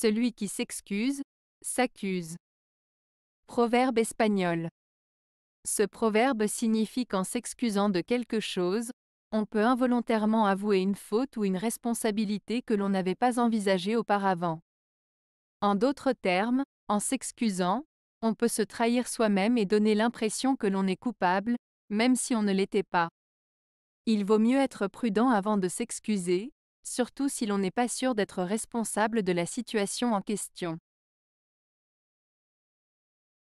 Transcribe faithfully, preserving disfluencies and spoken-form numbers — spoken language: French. Celui qui s'excuse, s'accuse. Proverbe espagnol. Ce proverbe signifie qu'en s'excusant de quelque chose, on peut involontairement avouer une faute ou une responsabilité que l'on n'avait pas envisagée auparavant. En d'autres termes, en s'excusant, on peut se trahir soi-même et donner l'impression que l'on est coupable, même si on ne l'était pas. Il vaut mieux être prudent avant de s'excuser, surtout si l'on n'est pas sûr d'être responsable de la situation en question.